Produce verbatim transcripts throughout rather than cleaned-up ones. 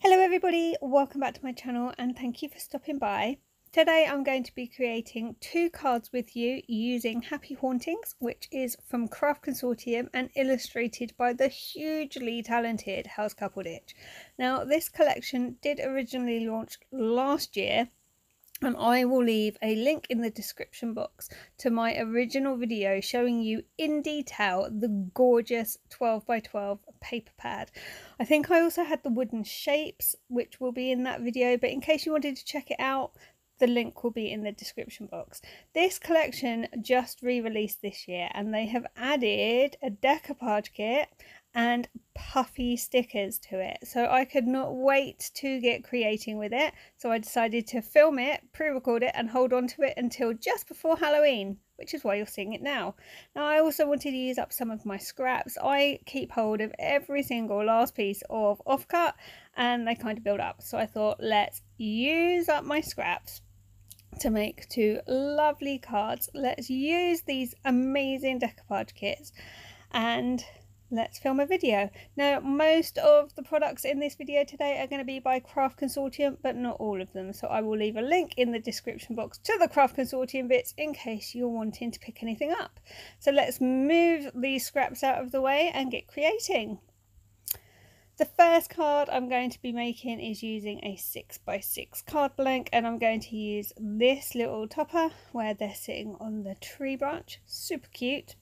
Hello everybody, welcome back to my channel and thank you for stopping by. Today I'm going to be creating two cards with you using Happy Hauntings, which is from Craft Consortium and illustrated by the hugely talented Helz Cuppleditch. Now this collection did originally launch last year and I will leave a link in the description box to my original video showing you in detail the gorgeous twelve by twelve paper pad. I think I also had the wooden shapes, which will be in that video, but in case you wanted to check it out, the link will be in the description box. This collection just re-released this year and they have added a decoupage kit and puffy stickers to it, so I could not wait to get creating with it, so I decided to film it, pre-record it and hold on to it until just before Halloween, which is why you're seeing it now. Now I also wanted to use up some of my scraps. I keep hold of every single last piece of offcut and they kind of build up, so I thought let's use up my scraps to make two lovely cards. Let's use these amazing decoupage kits and let's film a video. Now most of the products in this video today are going to be by Craft Consortium, but not all of them, so I will leave a link in the description box to the Craft Consortium bits in case you're wanting to pick anything up. So let's move these scraps out of the way and get creating. The first card I'm going to be making is using a six by six card blank, and I'm going to use this little topper where they're sitting on the tree branch. Super cute.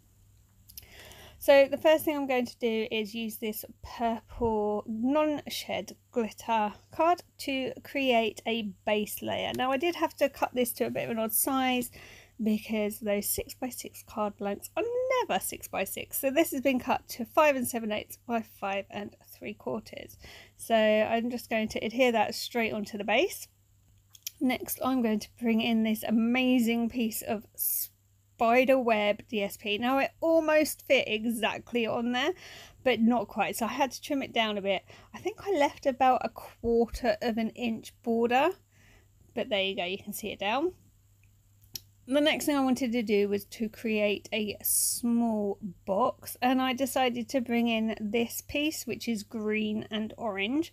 So the first thing I'm going to do is use this purple non-shed glitter card to create a base layer. Now I did have to cut this to a bit of an odd size because those six by six card blanks are never six by six. So this has been cut to five and seven eighths by five and three quarters. So I'm just going to adhere that straight onto the base. Next I'm going to bring in this amazing piece of spider web D S P. Now it almost fit exactly on there, but not quite, so I had to trim it down a bit. I think I left about a quarter of an inch border, but there you go, you can see it down. The next thing I wanted to do was to create a small box, and I decided to bring in this piece, which is green and orange.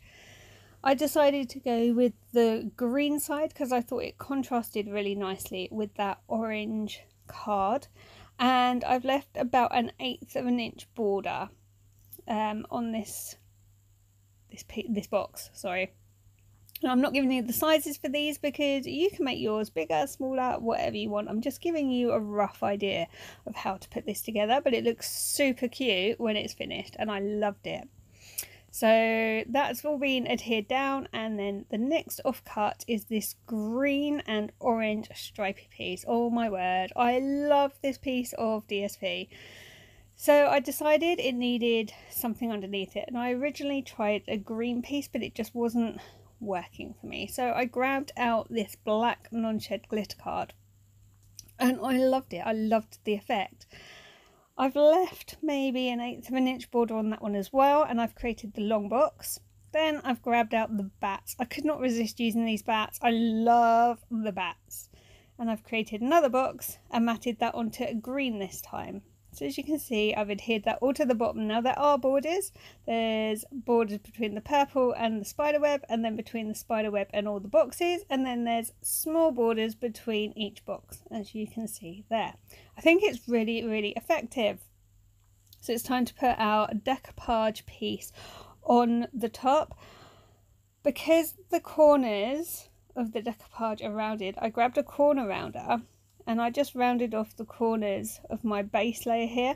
I decided to go with the green side because I thought it contrasted really nicely with that orange card, and I've left about an eighth of an inch border um, on this this this box, sorry. And I'm not giving you the sizes for these because you can make yours bigger, smaller, whatever you want. I'm just giving you a rough idea of how to put this together, but it looks super cute when it's finished and I loved it. So that's all been adhered down, and then the next offcut is this green and orange stripy piece. Oh my word, I love this piece of D S P. So I decided it needed something underneath it, and I originally tried a green piece but it just wasn't working for me. So I grabbed out this black non-shed glitter card and I loved it, I loved the effect. I've left maybe an eighth of an inch border on that one as well, and I've created the long box. Then I've grabbed out the bats. I could not resist using these bats. I love the bats. And I've created another box and matted that onto green this time. So as you can see, I've adhered that all to the bottom. Now there are borders. There's borders between the purple and the spiderweb, and then between the spiderweb and all the boxes, and then there's small borders between each box, as you can see there. I think it's really, really effective. So it's time to put our decoupage piece on the top. Because the corners of the decoupage are rounded, I grabbed a corner rounder and I just rounded off the corners of my base layer here.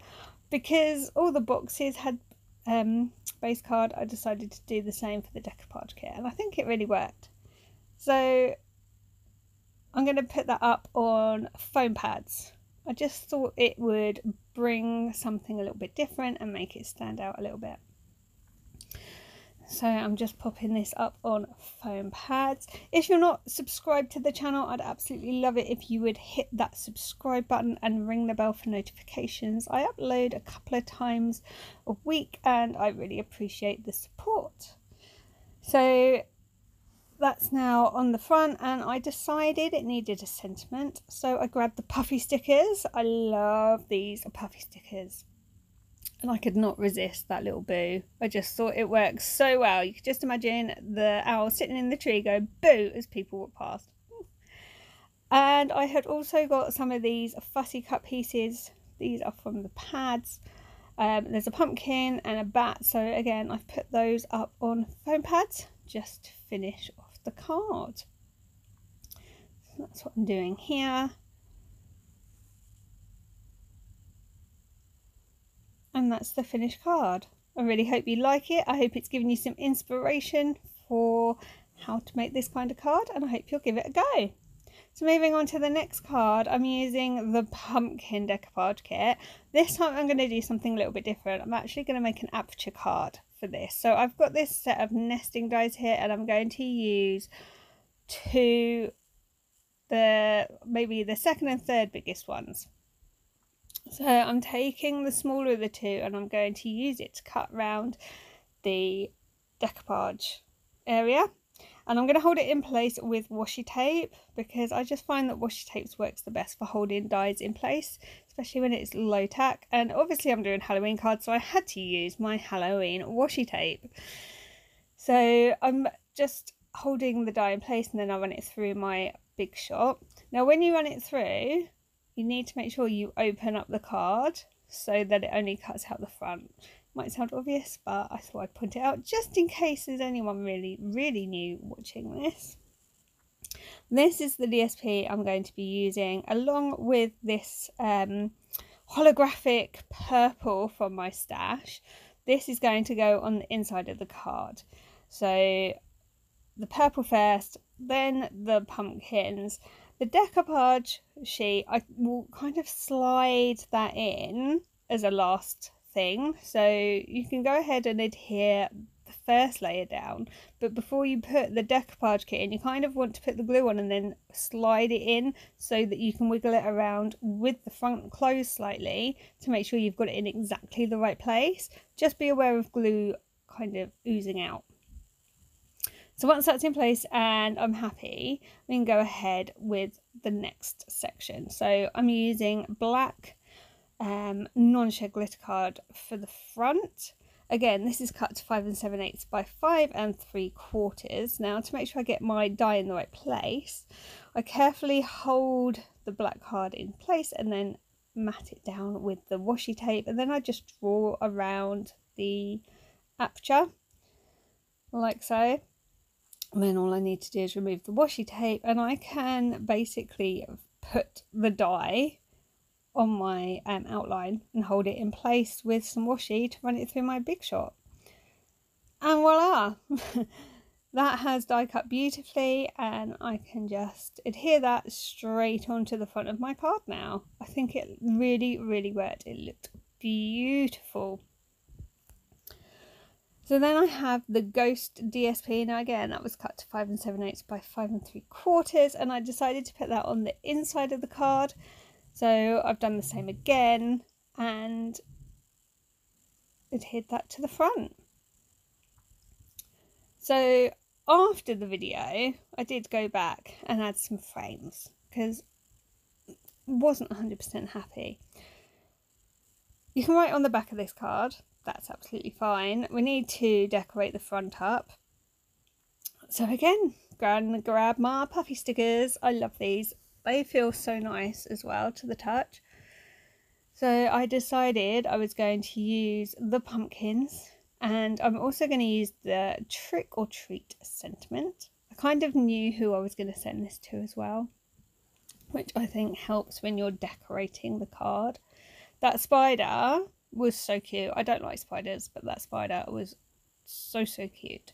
Because all the boxes had um, base card, I decided to do the same for the decoupage kit, and I think it really worked. So I'm going to put that up on foam pads. I just thought it would bring something a little bit different and make it stand out a little bit. So I'm just popping this up on foam pads. If you're not subscribed to the channel, I'd absolutely love it if you would hit that subscribe button and ring the bell for notifications. I upload a couple of times a week and I really appreciate the support. So that's now on the front, and I decided it needed a sentiment, so I grabbed the puffy stickers. I love these puffy stickers. And I could not resist that little boo. I just thought it worked so well. You could just imagine the owl sitting in the tree going boo as people walk past. And I had also got some of these fussy cut pieces. These are from the pads. Um, there's a pumpkin and a bat. So again, I've put those up on foam pads just to finish off the card. So that's what I'm doing here. And that's the finished card. I really hope you like it. I hope it's given you some inspiration for how to make this kind of card, and I hope you'll give it a go. So moving on to the next card, I'm using the pumpkin decoupage kit. This time I'm going to do something a little bit different. I'm actually going to make an aperture card for this. So I've got this set of nesting dies here, and I'm going to use two, the maybe the second and third biggest ones. So I'm taking the smaller of the two and I'm going to use it to cut round the decoupage area. And I'm going to hold it in place with washi tape, because I just find that washi tape works the best for holding dies in place, especially when it's low tack. And obviously I'm doing Halloween cards, so I had to use my Halloween washi tape. So I'm just holding the die in place and then I run it through my big shot. Now when you run it through, you need to make sure you open up the card so that it only cuts out the front. Might sound obvious, but I thought I'd point it out just in case there's anyone really, really new watching this. This is the D S P I'm going to be using, along with this um, holographic purple from my stash. This is going to go on the inside of the card. So the purple first, then the pumpkins. The decoupage sheet, I will kind of slide that in as a last thing. So you can go ahead and adhere the first layer down, but before you put the decoupage kit in, you kind of want to put the glue on and then slide it in so that you can wiggle it around with the front closed slightly to make sure you've got it in exactly the right place. Just be aware of glue kind of oozing out. So once that's in place and I'm happy, we can go ahead with the next section. So I'm using black um, non-shed glitter card for the front. Again, this is cut to five and seven eighths by five and three quarters. Now to make sure I get my die in the right place, I carefully hold the black card in place and then mat it down with the washi tape. And then I just draw around the aperture like so. And then all I need to do is remove the washi tape and I can basically put the die on my um, outline and hold it in place with some washi to run it through my big shot. And voila! That has die cut beautifully and I can just adhere that straight onto the front of my card now. I think it really, really worked. It looked beautiful. So then I have the ghost D S P. Now again, that was cut to five and seven eighths by five and three quarters. And I decided to put that on the inside of the card. So I've done the same again and adhered that to the front. So after the video, I did go back and add some frames because I wasn't one hundred percent happy. You can write on the back of this card. That's absolutely fine. We need to decorate the front up. So again, go and grab my puffy stickers. I love these. They feel so nice as well to the touch. So I decided I was going to use the pumpkins and I'm also going to use the trick or treat sentiment. I kind of knew who I was going to send this to as well, which I think helps when you're decorating the card. That spider was so cute. I don't like spiders, but that spider was so so cute.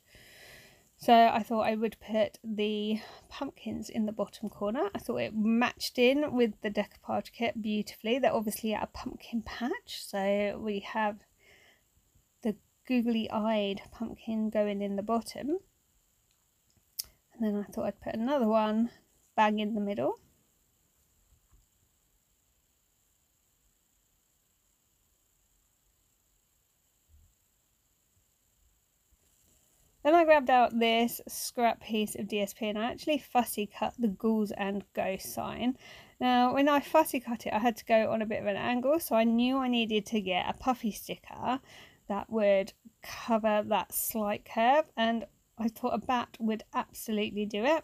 So I thought I would put the pumpkins in the bottom corner. I thought it matched in with the decoupage kit beautifully. They're obviously at a pumpkin patch, so we have the googly-eyed pumpkin going in the bottom, and then I thought I'd put another one bang in the middle. Then I grabbed out this scrap piece of D S P and I actually fussy cut the ghouls and ghosts sign. Now, when I fussy cut it, I had to go on a bit of an angle, so I knew I needed to get a puffy sticker that would cover that slight curve, and I thought a bat would absolutely do it.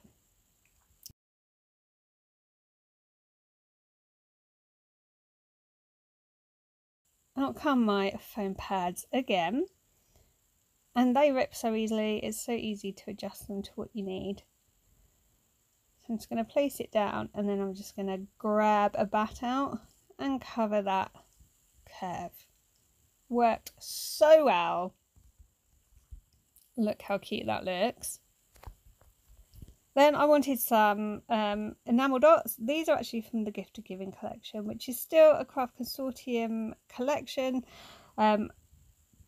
Out come my foam pads again, and they rip so easily. It's so easy to adjust them to what you need. So I'm just going to place it down, and then I'm just going to grab a bat out and cover that curve. Worked so well. Look how cute that looks. Then I wanted some um, enamel dots. These are actually from the Gift of Giving collection, which is still a Craft Consortium collection. Um,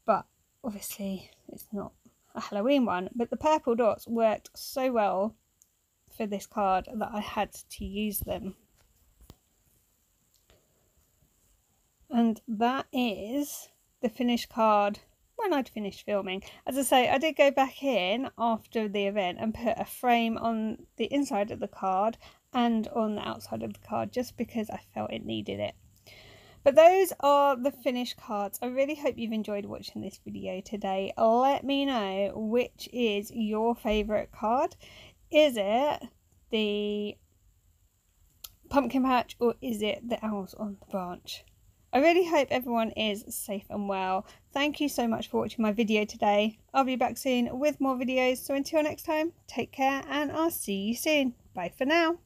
but obviously it's not a Halloween one. But the purple dots worked so well for this card that I had to use them. And that is the finished card when I'd finished filming. As I say, I did go back in after the event and put a frame on the inside of the card and on the outside of the card, just because I felt it needed it. But those are the finished cards. I really hope you've enjoyed watching this video today. Let me know which is your favourite card. Is it the pumpkin patch, or is it the owls on the branch? I really hope everyone is safe and well. Thank you so much for watching my video today. I'll be back soon with more videos. So until next time, take care, and I'll see you soon. Bye for now.